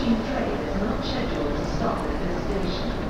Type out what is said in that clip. approaching train is not scheduled to stop at this station.